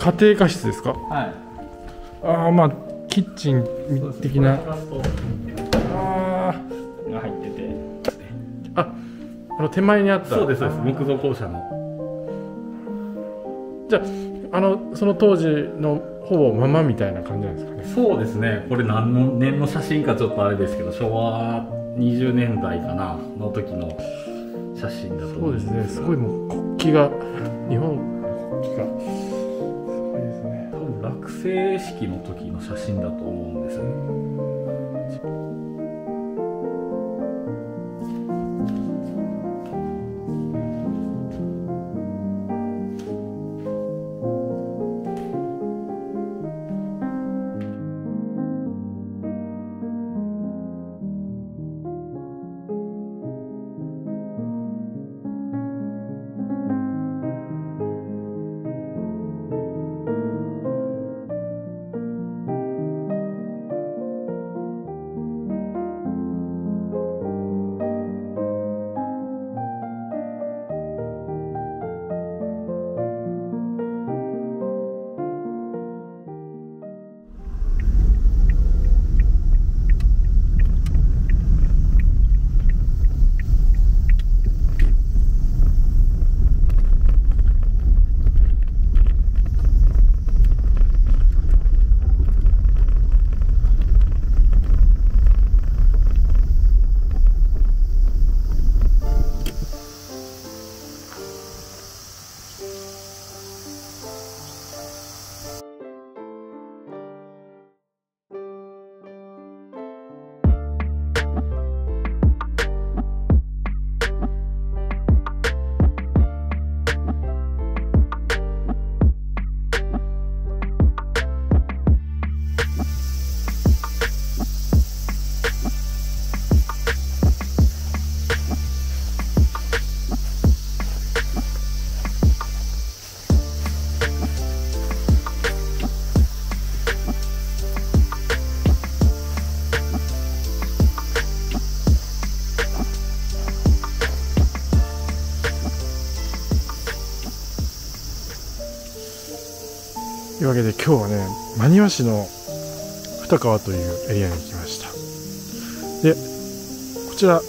家庭科室ですか。はい。ああ、まあキッチン的な。ああ、が入ってて。あ、あの手前にあった。そうですそうです。木造校舎の。じゃあ、その当時のほぼままみたいな感じなんですかね。そうですね。これ何の年の写真かちょっとあれですけど、昭和20年代かなの時の写真だと思います。そうですね。すごいもう国旗が日本。多分落成式の時の写真だと思うんですよね。というわけで今日はね、真庭市の二川というエリアに来ました。で、こちら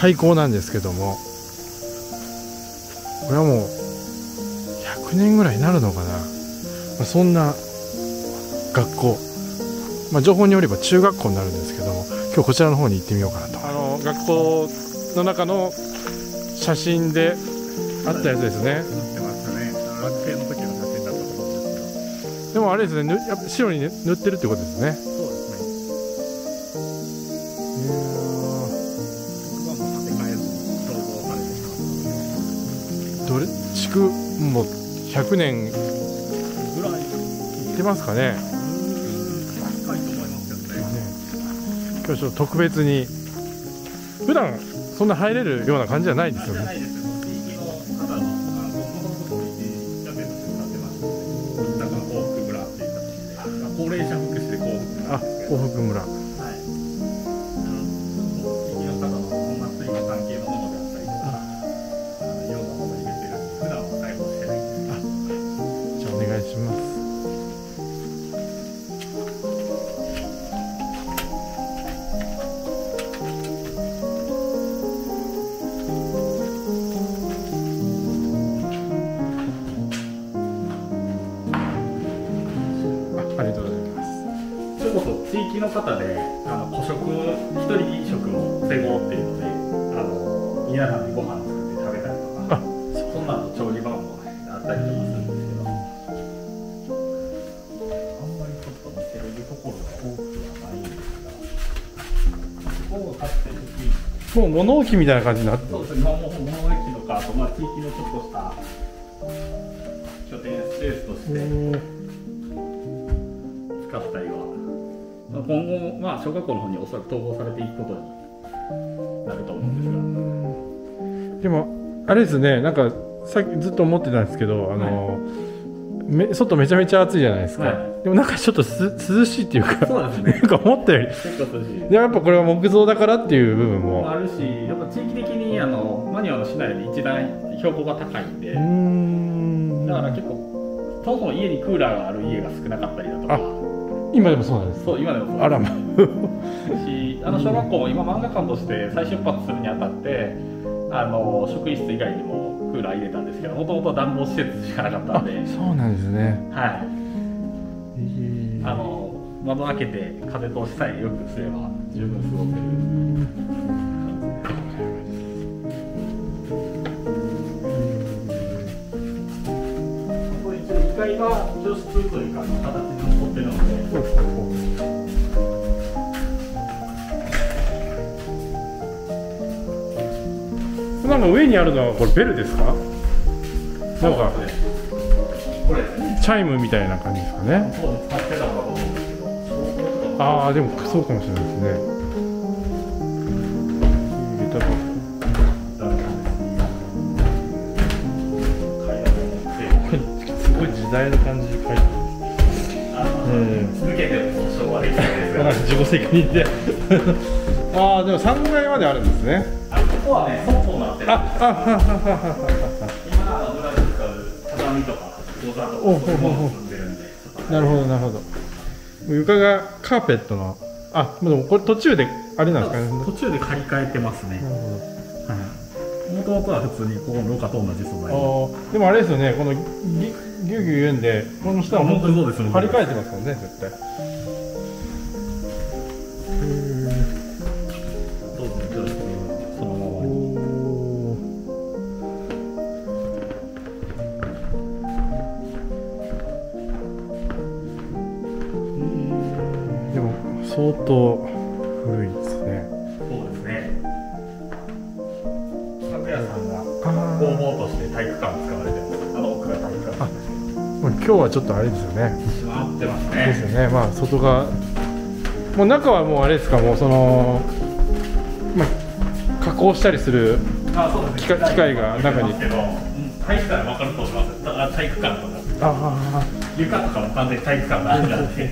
廃校なんですけども、これはもう100年ぐらいになるのかな、そんな学校、情報によれば中学校になるんですけども、今日こちらの方に行ってみようかなと。学校の中の写真であったやつですね。でもあれですね、やっぱ白に塗ってるってことですね。そうですね。どれ築も100年ぐらいいってますかね。近いと思いますけどね。今日ちょっと特別に、普段そんな入れるような感じじゃないですよね。幸福村。はい。地域の方のお祭りの関係のものであったりとか、いろんなものを入れてるんで、普段は開放してないんです。じゃあお願いします。ありがとうございます。地域の方で個食、一人食をせごっていうので、皆さんでご飯を作って食べたりとか、そんなの調理場もあったりとかするんですけど、あんまりちょっと見せれるところが多くはないんですが、ここが勝手にもう物置みたいな感じになって、そうですね、まあ、もう物置とか、あと地域のちょっとした拠点スペースとして使ったりは。今後、小学校の方におそらく統合されていくことになると思うんですが、でもあれですね、なんかさっきずっと思ってたんですけど、外めちゃめちゃ暑いじゃないですか、でもなんかちょっと涼しいっていうか、そうですね、なんか思ったより結構涼しいで、やっぱこれは木造だからっていう部分もあるし、やっぱ地域的に真庭の市内で一段標高が高いんで、だから結構そもそも家にクーラーがある家が少なかったりだとか。今でもそうなんです。そう、今でもそう。あらま。し、小学校も今漫画館として再出発するにあたって、職員室以外にもクーラー入れたんですけど、もともと暖房施設しかなかったんで。そうなんですね。はい。窓開けて風通しさえ良くすれば十分過ごせる。1階は教室というか形に残っているので、今の上にあるのはこれベルですか？なんかこれチャイムみたいな感じですかね。ああ、でもそうかもしれないですね。時代の感じで書いてます。自己責任で。ああ、でも3階まであるんですね。あ、ここはね、倉庫になってるんです。今油で使う畳とかお皿とかそういうものを作ってるんで。なるほどなるほど。床がカーペットの、あ、でもこれ途中であれなんですかね。途中で張り替えてますね。もともとは普通にここの廊下と同じ素材。でもあれですよね、このぎゅうぎゅう言うんで、この下は本当にそうですね。張り替えてますもんね、絶対。どうぞ、よろしくそのままに。でも相当古いですね。そうですね。拓也さんが工房として体育館使われてます。今日はちょっとあれですよね。閉まってますね。ですよね。まあ外側、もう中はもうあれですか、もうそのまあ加工したりする機械が中に。入ったら分かると思います。だから体育館とか。床とかも完全に体育館なんで。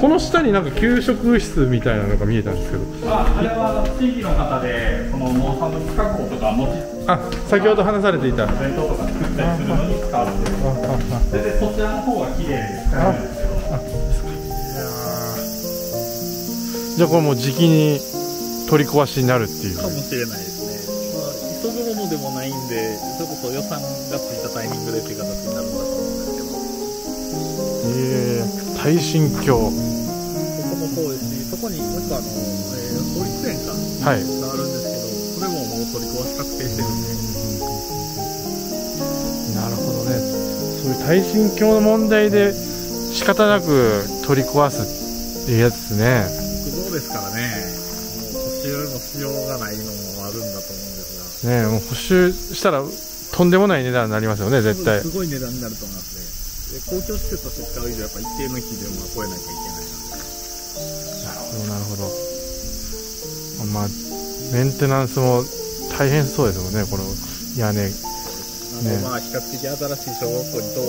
この下になんか給食室みたいなのが見えたんですけど。あれは地域の方でこの農産物加工とか持ち。あ、先ほど話されていた弁当とか作ったりするのに使われてる。全然そちらの方が綺麗で使えるんですけど。じゃあこれもうじきに取り壊しになるっていうかもしれないですね。まあ急ぐものでもないんで、それこそ予算がついたタイミングでっていう形になるんだと思うんですけど。耐震橋、ここもそうですし、そこにもう一個保育園かがあるんですけど、それももう取り壊し確定してるんで。なるほどね。そういう耐震橋の問題で仕方なく取り壊すっていうやつですね。木造ですからね、もう補修の必要がないのもあるんだと思うんですがね。もう補修したらとんでもない値段になりますよね、絶対。すごい値段になると思いますね。で、公共施設として使う以上やっぱ一定の基準は超えなきゃいけないので。なるほどなるほど。まあメンテナンスも大変そうですもんね、この屋根。まあ比較的新しい小学校に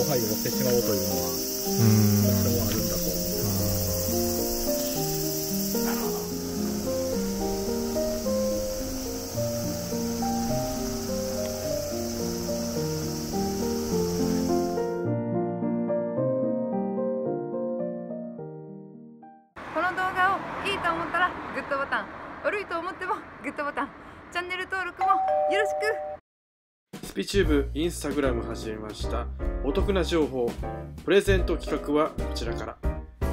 統廃合してしまうというのは、それもあるんだと思います。なるほど。この動画をいいと思ったらグッドボタン。悪いと思ってもグッドボタン、チャンネル登録もよろしく。スピチューブ、インスタグラム始めました。お得な情報、プレゼント企画はこちらから。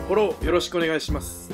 フォローよろしくお願いします。